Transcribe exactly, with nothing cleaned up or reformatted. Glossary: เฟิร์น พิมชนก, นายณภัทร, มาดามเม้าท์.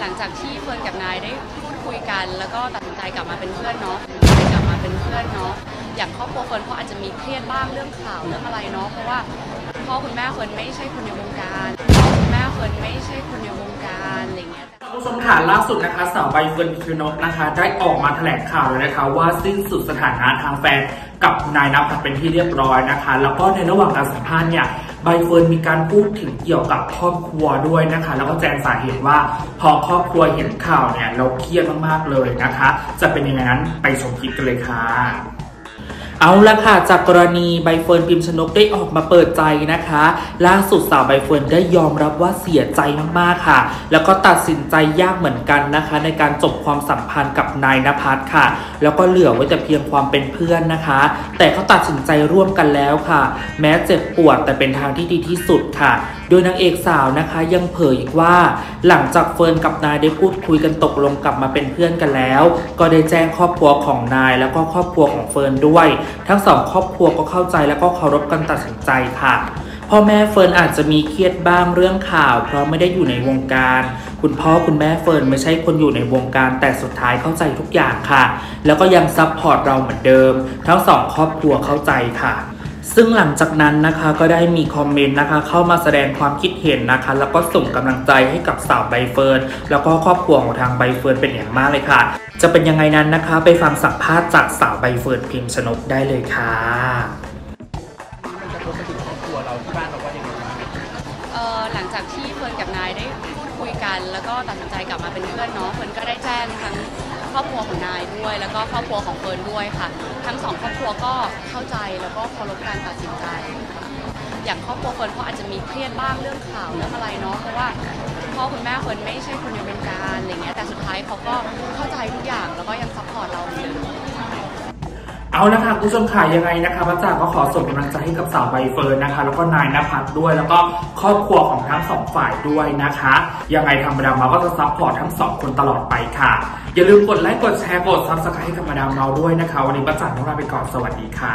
หลังจากที่เฟิร์นกับนายได้พูดคุยกันแล้วก็ตัดสินใจกลับมาเป็นเพื่อนเนาะกลับมาเป็นเพื่อนเนาะอย่างครอบครัวเฟิร์นเขาอาจจะมีเครียดบ้างเรื่องข่าวเรื่องอะไรเนาะเพราะว่าพ่อคุณแม่เฟิร์นไม่ใช่คนในวงการคุณแม่เฟิร์นไม่ใช่คนในวงการอะไรเงี้ยผู้ชมค่ะล่าสุดนะคะสาวใบเฟิร์น พิมชนกนะคะได้ออกมาแถลงข่าวเลยนะคะว่าสิ้นสุดสถานะทางแฟนกับนายณภัทรเป็นที่เรียบร้อยนะคะแล้วก็ในระหว่างการสัมภาษณ์เนี่ยใบเฟิร์นมีการพูดถึงเกี่ยวกับครอบครัวด้วยนะคะแล้วก็แจ้งสาเหตุว่าพอครอบครัวเห็นข่าวเนี่ยเราเครียดมากๆเลยนะคะจะเป็นยังไงนั้นไปชมคลิปกันเลยค่ะเอาละค่ะจากกรณีใบเฟิร์นพิมชนกได้ออกมาเปิดใจนะคะล่าสุดสาวใบเฟิร์นได้ยอมรับว่าเสียใจมากๆค่ะแล้วก็ตัดสินใจยากเหมือนกันนะคะในการจบความสัมพันธ์กับนายณภัทรค่ะแล้วก็เหลือไว้แต่เพียงความเป็นเพื่อนนะคะแต่เขาตัดสินใจร่วมกันแล้วค่ะแม้เจ็บปวดแต่เป็นทางที่ดีที่สุดค่ะโดยนางเอกสาวนะคะยังเผยอีกว่าหลังจากเฟิร์นกับนายได้พูดคุยกันตกลงกลับมาเป็นเพื่อนกันแล้วก็ได้แจ้งครอบครัวของนายแล้วก็ครอบครัวของเฟิร์นด้วยทั้งสองครอบครัวก็เข้าใจแล้วก็เคารพกันตัดสินใจค่ะพ่อแม่เฟิร์นอาจจะมีเครียดบ้างเรื่องข่าวเพราะไม่ได้อยู่ในวงการคุณพ่อคุณแม่เฟิร์นไม่ใช่คนอยู่ในวงการแต่สุดท้ายเข้าใจทุกอย่างค่ะแล้วก็ยังซัพพอร์ตเราเหมือนเดิมทั้งสองครอบครัวเข้าใจค่ะซึ่งหลังจากนั้นนะคะก็ได้มีคอมเมนต์นะคะเข้ามาแสดงความคิดเห็นนะคะแล้วก็ส่งกำลังใจให้กับสาวใบเฟิร์นแล้วก็ครอบครัวของทางใบเฟิร์นเป็นอย่างมากเลยค่ะจะเป็นยังไงนั้นนะคะไปฟังสัมภาษณ์จากสาวใบเฟิร์นพิมชนกได้เลยค่ะจะพูดถึงครอบครัวเราที่บ้านเราว่าอย่างไรบ้างเอ่อหลังจากที่เฟิร์นกับนายได้พูดคุยกันแล้วก็ตัดสินใจกลับมาเป็นเพื่อนเนาะเฟิร์นก็ได้แจ้งทั้งครอบครัวของนายด้วยแล้วก็ครอบครัวของเฟิร์นด้วยค่ะทั้งสองครอบครัวก็เข้าใจแล้วก็เคารพการตัดสินใจค่ะอย่างครอบครัวเฟิร์นเขาอาจจะมีเครียดบ้างเรื่องข่าวเรื่องอะไรเนาะเพราะว่าพ่อคุณแม่เฟิร์นไม่ใช่คนในวงการอะไรเงี้ยแต่สุดท้ายเขาก็เข้าใจทุกอย่างแล้วก็ยังซัพพอร์ตเราอยู่เอาละค่ะผู้ชมค่ะยังไงนะคะพระจ่าก็ขอส่งกำลังใจให้กับสาวใบเฟิร์นนะคะแล้วก็นายณภัทรด้วยแล้วก็ครอบครัวของทั้งสองฝ่ายด้วยนะคะยังไงทางมาดามเมาก็จะซัพพอร์ตทั้งสองคนตลอดไปค่ะอย่าลืมกดไลค์กดแชร์กดซับสไครบ์ให้กับมาดามเมาด้วยนะคะวันนี้พระจ่าต้องลาไปก่อนสวัสดีค่ะ